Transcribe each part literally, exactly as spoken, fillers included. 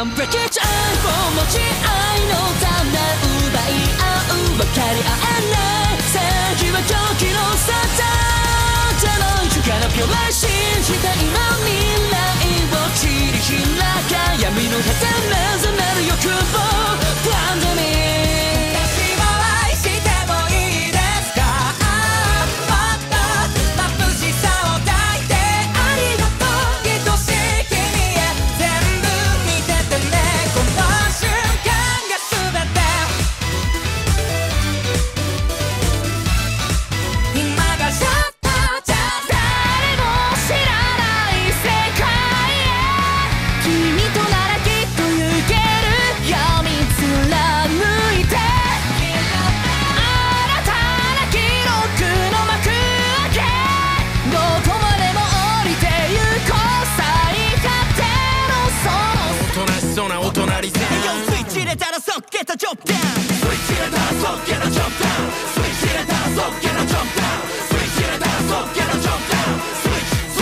Can't break it 愛を持ち愛のため奪い合う分かり合えない正義は狂気の沙汰手のゆかの病は信じた今未来を切り開か闇の果て目覚める欲望 Pandemic 私も愛してもいいですかもっと眩しさを抱いてありがとう愛しい君へ全部見ててねこの瞬間が全て今がシャッターチャンス誰も知らない世界へ君とならきっと行ける闇貫いて新たな記録の幕開けどこまでも降りてゆこう最果てのそのおとなしそうなお隣さんスイッチ入れたら即ゲットジョブダウンスイッチ入れたら即ゲットジョブダウンスイッチ入れたら即ゲットジョブダウンスイッチ入れ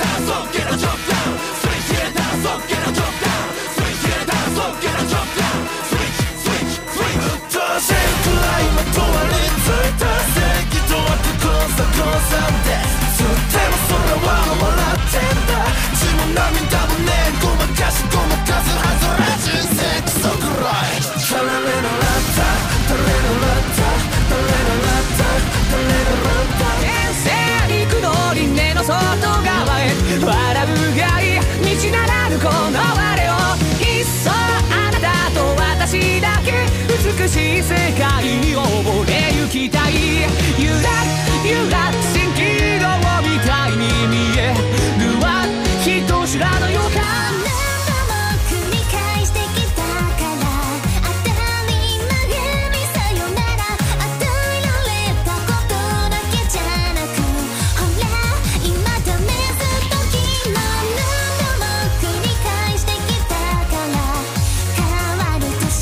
たら即ゲットジョブダウンスイッチスイッチスイッチスイッチ入れたら即ゲットジョブダウンスイッチ入れたら即ゲットジョブダウンスイッチ入れたら即ゲットジョブダウンスイッチスイッチスイッチうっとうしいくらいまとわりついた正義とは不幸さ降参ですとっても空は笑ってんだ血も涙もねえごまかしごまかすはずら人生クソくらいタラレララタタレララタタレララタタレ天性肉の輪廻の外側へ笑うがい道ならぬこの我をいっそあなたと私だけ美しい世界に溺れゆきたいゆらゆら蜃気楼みたいに見えるわ人知らぬ予感何度も繰り返してきたから当たり前にさよなら与えられたことだけじゃなくほら今ダメずっと昨日何度も繰り返してきたから変わると信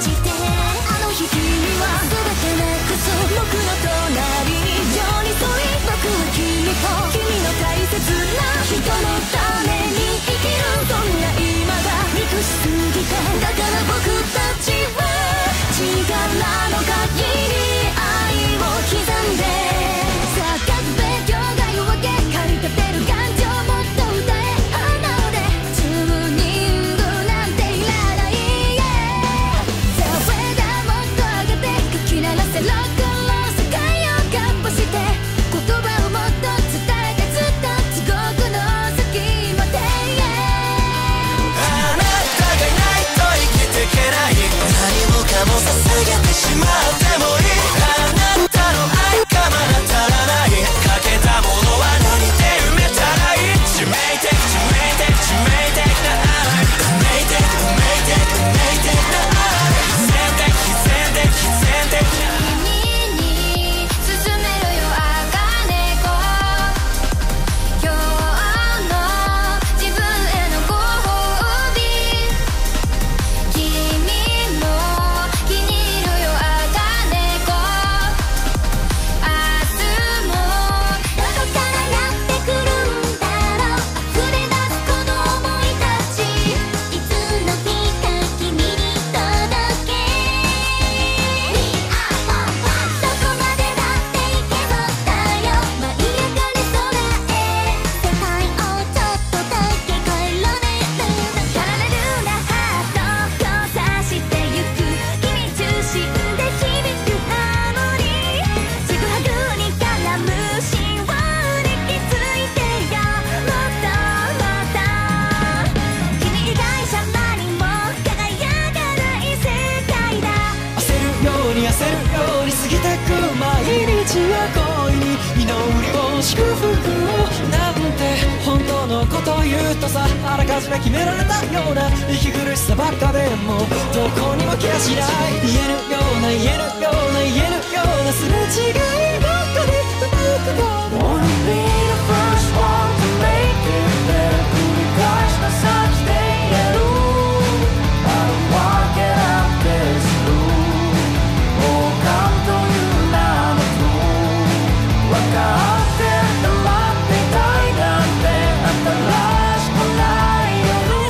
じてあの日君は全てなくす僕の隣に寄り添い僕は君と君の大切な人のために生きるそんな今が憎しすぎてだから僕たちは力の限り愛を刻んでさあ数え境界を分け駆り立てる感情もっと歌えあなたで自分に言うなんていらないさあフェーダーもっと上げてかき鳴らせロックンロール世界をカッパして言葉をもっと伝えてずっと地獄の隙間であなたがいないと生きてけない何もかも捧げてしまってもいいあなたの愛がまだ足らないかけたものは何で埋めたらいい致命的致命的致命的な愛運命的運命的運命的な愛必然的必然的必然的君に進めるよ赤猫今日の自分へのご褒美君も気に入るよ赤猫明日もどこからやってくるんだろう溢れ出すこの想いたちいつの日か君に届け We are one どこまでだっていけそうだよ舞い上がれ空へ世界をちょっとだけ変えられるだからレルなハート交差してゆく君中心で響くハーモニーちぐはぐに絡む心をに気づいてよもっともっと君以外じゃ何も輝かない世界だ焦るように焦るように過ぎてく毎日は恋に祈りを祝福をなんて本当のこと言うとさあらかじめ決められたような息苦しさばっかでもうどこにも消しない言えるような言えるような言えるようなすれ違いばっかり叩くと Wanna be the first one to make it better 繰り返した先でやる I'll walk it out this room 王冠という名のと分かって黙っていたいなんて新しくない夜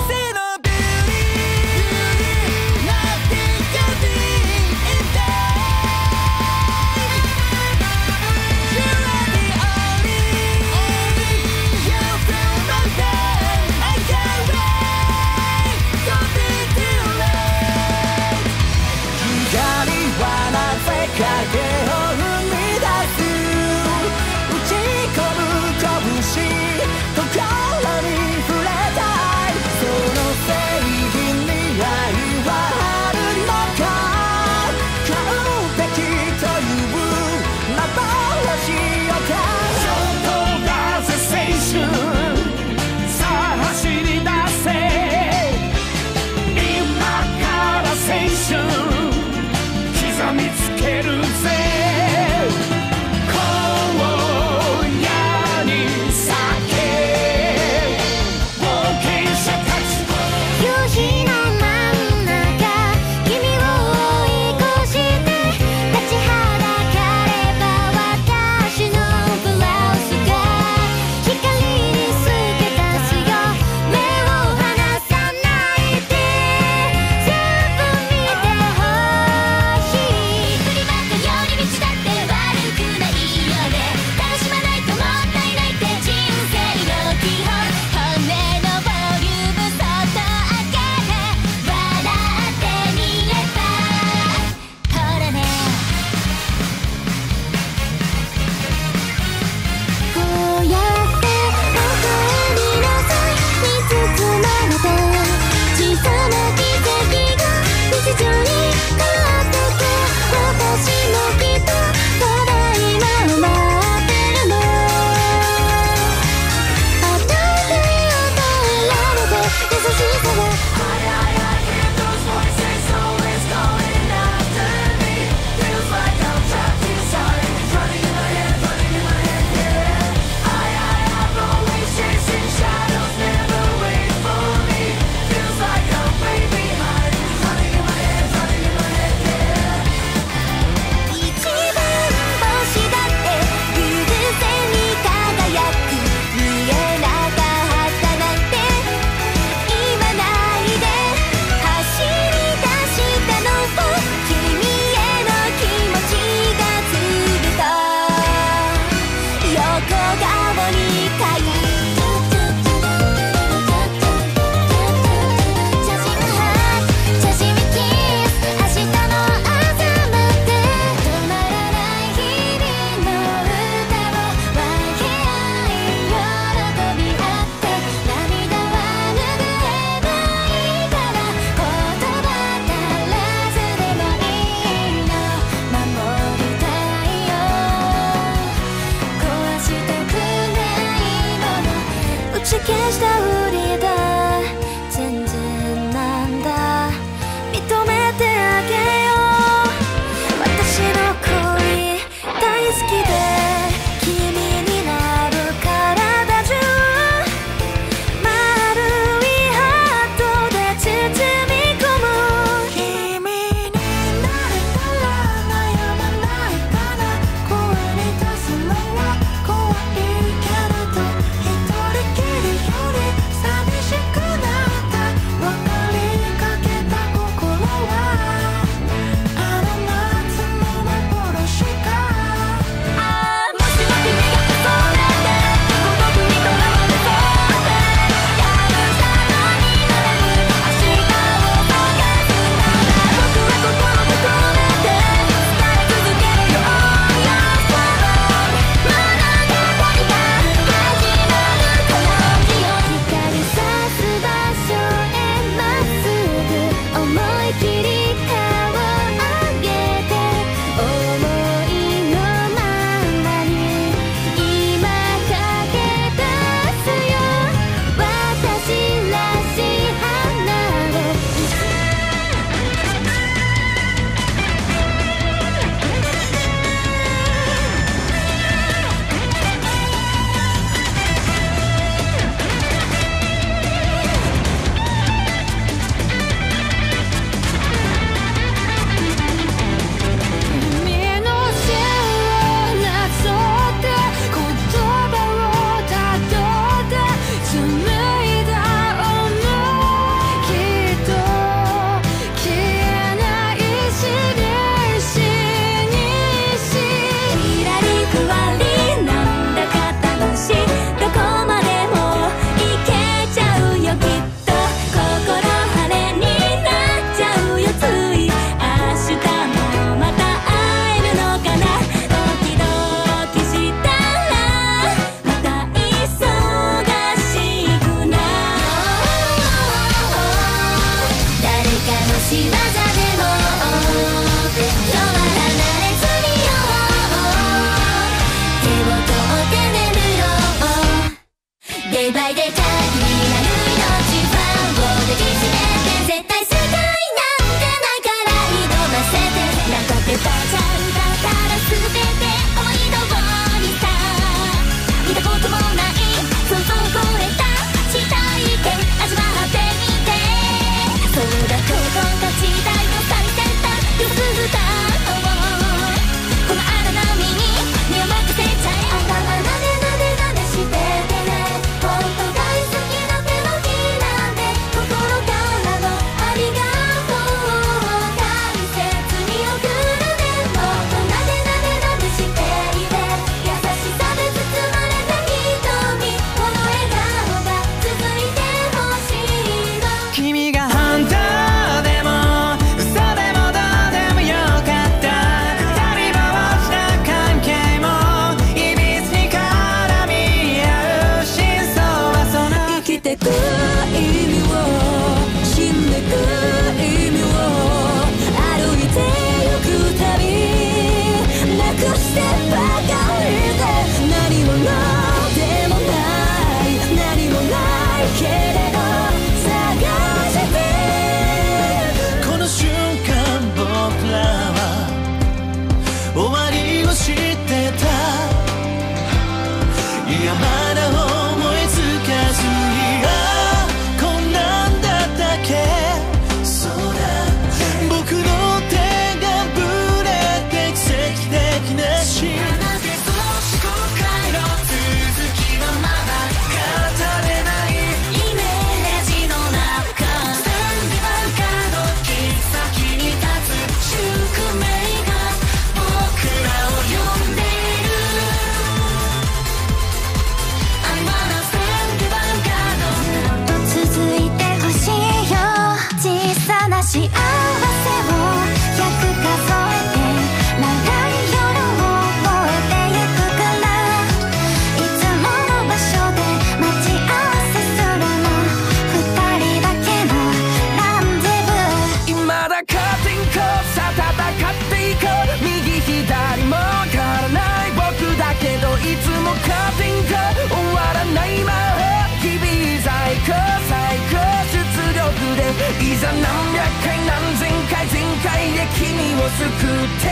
救って救って歌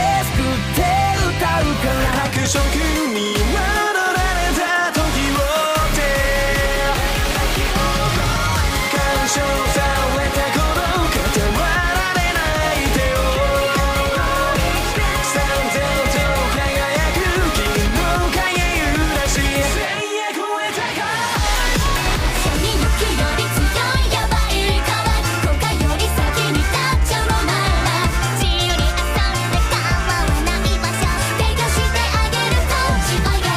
うから白色に戻られた時をって干渉されたこの傍られない手をさんぜんと輝く君の影揺らし千夜越えたか闇の木より強いやばい川他より先に立っちゃうロマン自由に遊んで構わない場所提供してあげる価値を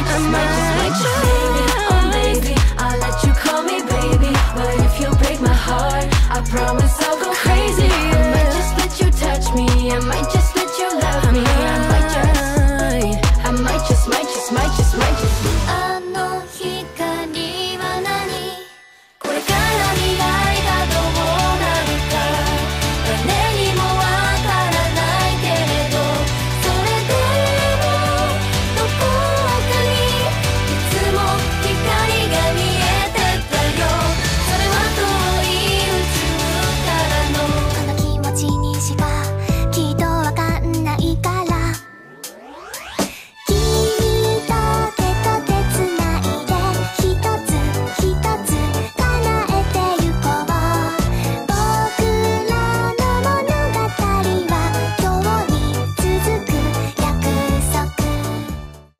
my, my, my.